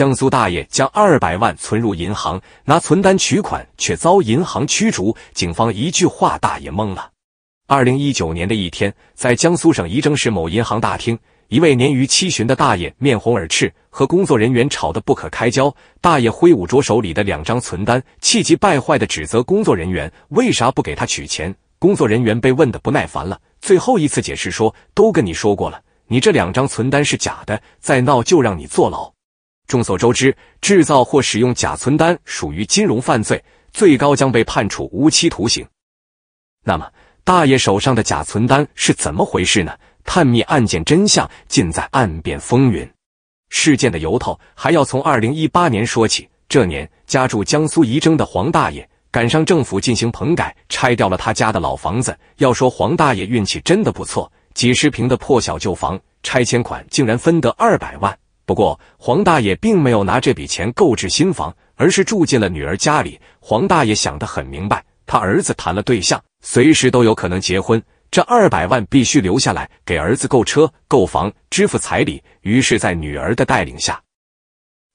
江苏大爷将200万存入银行，拿存单取款，却遭银行驱逐。警方一句话，大爷懵了。2019年的一天，在江苏省仪征市某银行大厅，一位年逾70的大爷面红耳赤，和工作人员吵得不可开交。大爷挥舞着手里的2张存单，气急败坏地指责工作人员为啥不给他取钱。工作人员被问得不耐烦了，最后一次解释说：“都跟你说过了，你这2张存单是假的，再闹就让你坐牢。”众所周知，制造或使用假存单属于金融犯罪，最高将被判处无期徒刑。那么，大爷手上的假存单是怎么回事呢？探秘案件真相，尽在案变风云。事件的由头还要从2018年说起。这年，家住江苏仪征的黄大爷赶上政府进行棚改，拆掉了他家的老房子。要说黄大爷运气真的不错，几十平的破小旧房，拆迁款竟然分得200万。不过，黄大爷并没有拿这笔钱购置新房，而是住进了女儿家里。黄大爷想得很明白，他儿子谈了对象，随时都有可能结婚，这200万必须留下来给儿子购车、购房、支付彩礼。于是，在女儿的带领下，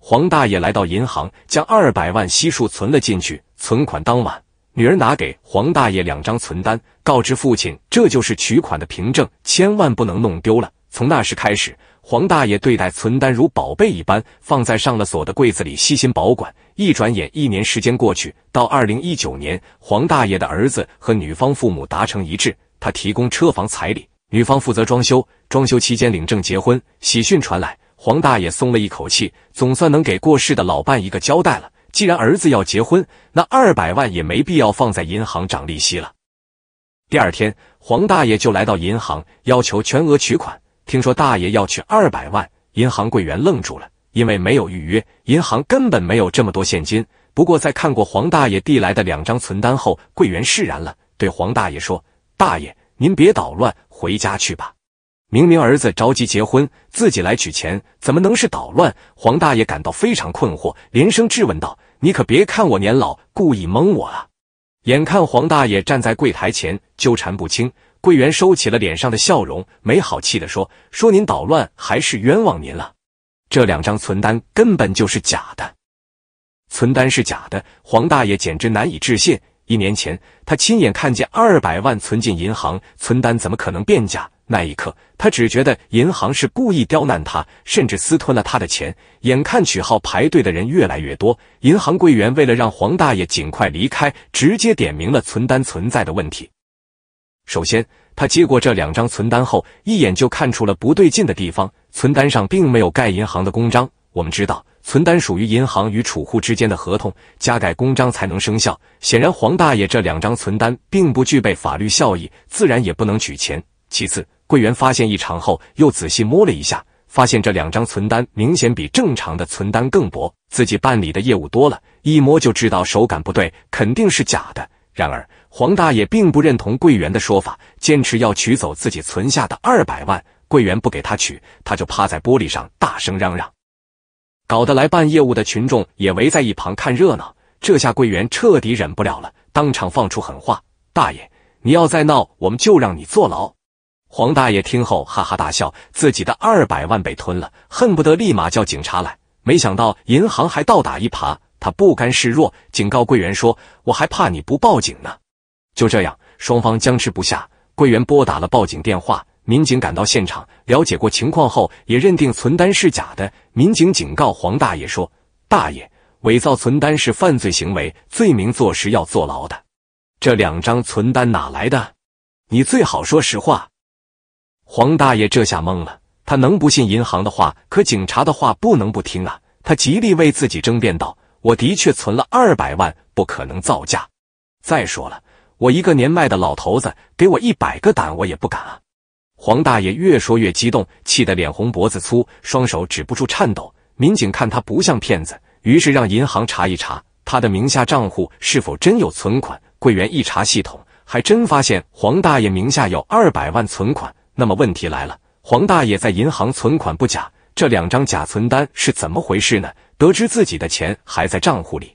黄大爷来到银行，将200万悉数存了进去。存款当晚，女儿拿给黄大爷2张存单，告知父亲这就是取款的凭证，千万不能弄丢了。从那时开始，黄大爷对待存单如宝贝一般，放在上了锁的柜子里悉心保管。一转眼1年时间过去，到2019年，黄大爷的儿子和女方父母达成一致，他提供车房彩礼，女方负责装修。装修期间领证结婚，喜讯传来，黄大爷松了一口气，总算能给过世的老伴一个交代了。既然儿子要结婚，那200万也没必要放在银行涨利息了。第二天，黄大爷就来到银行，要求全额取款。听说大爷要取200万，银行柜员愣住了，因为没有预约，银行根本没有这么多现金。不过在看过黄大爷递来的2张存单后，柜员释然了，对黄大爷说：“大爷，您别捣乱，回家去吧。明明儿子着急结婚，自己来取钱，怎么能是捣乱？”黄大爷感到非常困惑，连声质问道：“你可别看我年老，故意蒙我啊！”眼看黄大爷站在柜台前纠缠不清，柜员收起了脸上的笑容，没好气地说：“说您捣乱，还是冤枉您了。这2张存单根本就是假的。”存单是假的，黄大爷简直难以置信。1年前，他亲眼看见200万存进银行，存单怎么可能变假？那一刻，他只觉得银行是故意刁难他，甚至私吞了他的钱。眼看取号排队的人越来越多，银行柜员为了让黄大爷尽快离开，直接点明了存单存在的问题。首先，他接过这2张存单后，一眼就看出了不对劲的地方。存单上并没有盖银行的公章。我们知道，存单属于银行与储户之间的合同，加盖公章才能生效。显然，黄大爷这2张存单并不具备法律效益，自然也不能取钱。其次，柜员发现异常后，又仔细摸了一下，发现这2张存单明显比正常的存单更薄。自己办理的业务多了，一摸就知道手感不对，肯定是假的。然而，黄大爷并不认同柜员的说法，坚持要取走自己存下的200万。柜员不给他取，他就趴在玻璃上大声嚷嚷，搞得来办业务的群众也围在一旁看热闹。这下柜员彻底忍不了了，当场放出狠话：“大爷，你要再闹，我们就让你坐牢。”黄大爷听后哈哈大笑，自己的200万被吞了，恨不得立马叫警察来。没想到银行还倒打一耙，他不甘示弱，警告柜员说：“我还怕你不报警呢。”就这样，双方僵持不下。柜员拨打了报警电话，民警赶到现场，了解过情况后，也认定存单是假的。民警警告黄大爷说：“大爷，伪造存单是犯罪行为，罪名坐实，要坐牢的。这2张存单哪来的？你最好说实话。”黄大爷这下懵了，他能不信银行的话，可警察的话不能不听啊！他极力为自己争辩道：“我的确存了200万，不可能造假。再说了，我一个年迈的老头子，给我100个胆我也不敢啊！”黄大爷越说越激动，气得脸红脖子粗，双手止不住颤抖。民警看他不像骗子，于是让银行查一查他的名下账户是否真有存款。柜员一查系统，还真发现黄大爷名下有200万存款。那么问题来了，黄大爷在银行存款不假，这2张假存单是怎么回事呢？得知自己的钱还在账户里，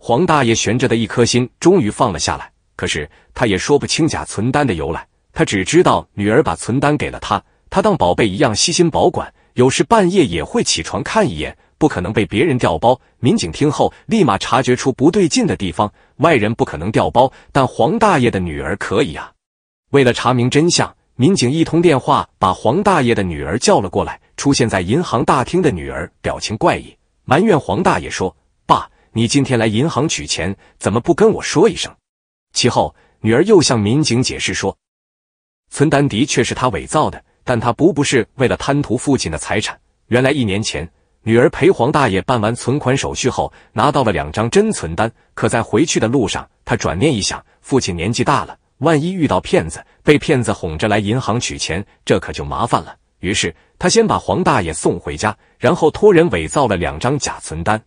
黄大爷悬着的一颗心终于放了下来。可是他也说不清假存单的由来，他只知道女儿把存单给了他，他当宝贝一样悉心保管，有时半夜也会起床看一眼。不可能被别人调包。民警听后立马察觉出不对劲的地方，外人不可能调包，但黄大爷的女儿可以啊。为了查明真相，民警一通电话把黄大爷的女儿叫了过来。出现在银行大厅的女儿表情怪异，埋怨黄大爷说：“爸，你今天来银行取钱，怎么不跟我说一声？”其后，女儿又向民警解释说，存单的确是他伪造的，但他不是为了贪图父亲的财产。原来1年前，女儿陪黄大爷办完存款手续后，拿到了2张真存单。可在回去的路上，她转念一想，父亲年纪大了，万一遇到骗子，被骗子哄着来银行取钱，这可就麻烦了。于是，她先把黄大爷送回家，然后托人伪造了2张假存单，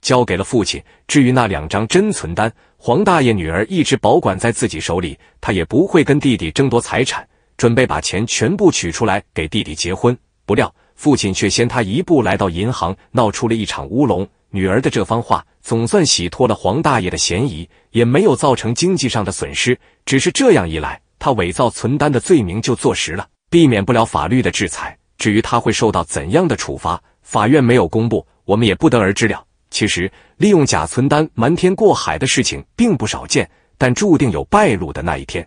交给了父亲。至于那2张真存单，黄大爷女儿一直保管在自己手里，她也不会跟弟弟争夺财产，准备把钱全部取出来给弟弟结婚。不料父亲却先他一步来到银行，闹出了一场乌龙。女儿的这番话总算洗脱了黄大爷的嫌疑，也没有造成经济上的损失，只是这样一来，他伪造存单的罪名就坐实了，避免不了法律的制裁。至于他会受到怎样的处罚，法院没有公布，我们也不得而知了。其实，利用假存单瞒天过海的事情并不少见，但注定有败露的那一天。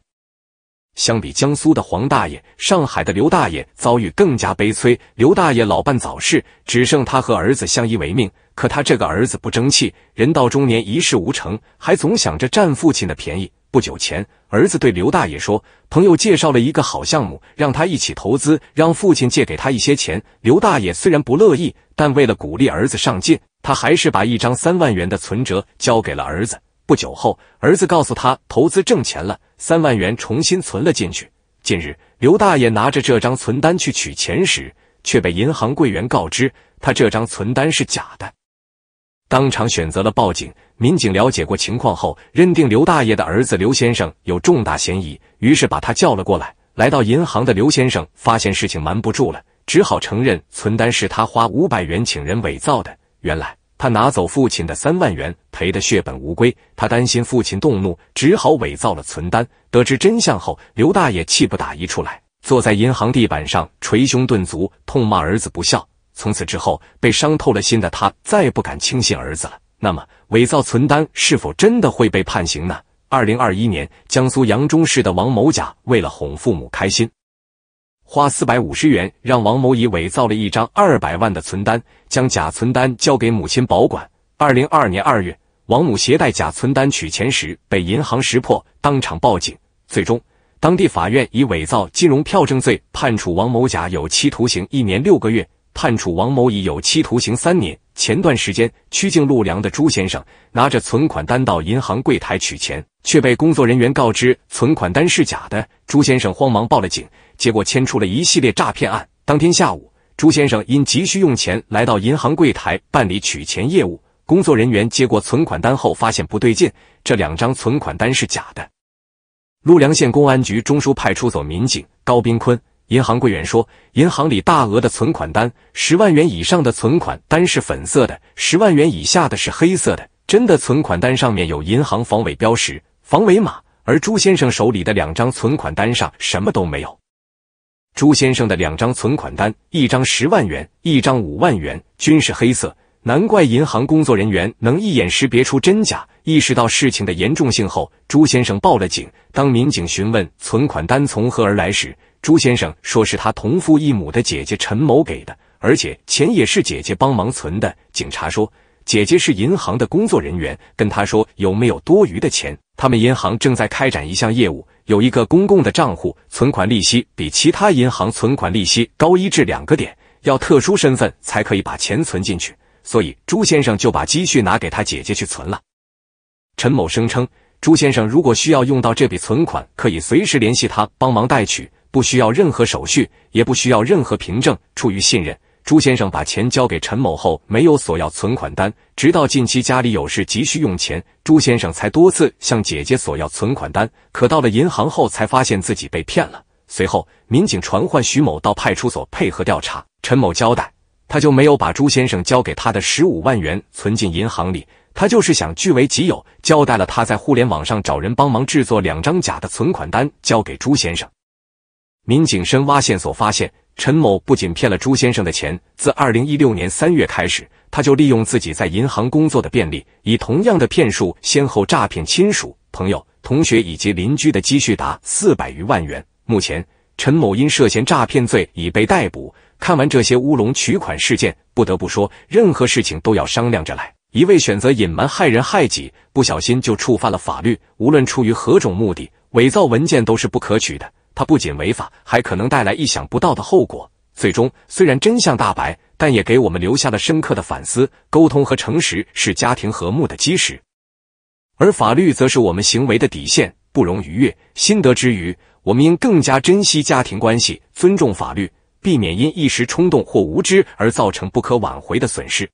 相比江苏的黄大爷，上海的刘大爷遭遇更加悲催。刘大爷老伴早逝，只剩他和儿子相依为命。可他这个儿子不争气，人到中年一事无成，还总想着占父亲的便宜。不久前，儿子对刘大爷说，朋友介绍了一个好项目，让他一起投资，让父亲借给他一些钱。刘大爷虽然不乐意，但为了鼓励儿子上进，他还是把1张3万元的存折交给了儿子。不久后，儿子告诉他投资挣钱了，3万元重新存了进去。近日，刘大爷拿着这张存单去取钱时，却被银行柜员告知他这张存单是假的，当场选择了报警。民警了解过情况后，认定刘大爷的儿子刘先生有重大嫌疑，于是把他叫了过来。来到银行的刘先生发现事情瞒不住了，只好承认存单是他花500元请人伪造的。原来他拿走父亲的3万元，赔得血本无归。他担心父亲动怒，只好伪造了存单。得知真相后，刘大爷气不打一处来，坐在银行地板上捶胸顿足，痛骂儿子不孝。从此之后，被伤透了心的他再不敢轻信儿子了。那么，伪造存单是否真的会被判刑呢？2021年，江苏扬中市的王某甲为了哄父母开心，花450元让王某乙伪造了1张200万的存单，将假存单交给母亲保管。2022年2月，王母携带假存单取钱时被银行识破，当场报警。最终，当地法院以伪造金融票证罪判处王某甲有期徒刑1年6个月。判处王某乙有期徒刑3年。前段时间，曲靖陆梁的朱先生拿着存款单到银行柜台取钱，却被工作人员告知存款单是假的。朱先生慌忙报了警，结果牵出了一系列诈骗案。当天下午，朱先生因急需用钱来到银行柜台办理取钱业务，工作人员接过存款单后发现不对劲，这2张存款单是假的。陆梁县公安局中枢派出所民警高斌坤、银行柜员说，银行里大额的存款单，10万元以上的存款单是粉色的，10万元以下的是黑色的。真的存款单上面有银行防伪标识、防伪码，而朱先生手里的2张存款单上什么都没有。朱先生的2张存款单，1张10万元，1张5万元，均是黑色。难怪银行工作人员能一眼识别出真假。意识到事情的严重性后，朱先生报了警。当民警询问存款单从何而来时，朱先生说是他同父异母的姐姐陈某给的，而且钱也是姐姐帮忙存的。警察说，姐姐是银行的工作人员，跟他说有没有多余的钱。他们银行正在开展一项业务，有一个公共的账户，存款利息比其他银行存款利息高1至2个点，要特殊身份才可以把钱存进去，所以朱先生就把积蓄拿给他姐姐去存了。陈某声称，朱先生如果需要用到这笔存款，可以随时联系他帮忙代取，不需要任何手续，也不需要任何凭证。出于信任，朱先生把钱交给陈某后没有索要存款单，直到近期家里有事急需用钱，朱先生才多次向姐姐索要存款单，可到了银行后才发现自己被骗了。随后，民警传唤徐某到派出所配合调查。陈某交代，他就没有把朱先生交给他的15万元存进银行里，他就是想据为己有。交代了他在互联网上找人帮忙制作2张假的存款单交给朱先生。民警深挖线索发现，陈某不仅骗了朱先生的钱，自2016年3月开始，他就利用自己在银行工作的便利，以同样的骗术先后诈骗亲属、朋友、同学以及邻居的积蓄达400余万元。目前，陈某因涉嫌诈骗罪已被逮捕。看完这些乌龙取款事件，不得不说，任何事情都要商量着来。 一味选择隐瞒害人害己，不小心就触犯了法律。无论出于何种目的，伪造文件都是不可取的。它不仅违法，还可能带来意想不到的后果。最终，虽然真相大白，但也给我们留下了深刻的反思。沟通和诚实是家庭和睦的基石，而法律则是我们行为的底线，不容逾越。心得之余，我们应更加珍惜家庭关系，尊重法律，避免因一时冲动或无知而造成不可挽回的损失。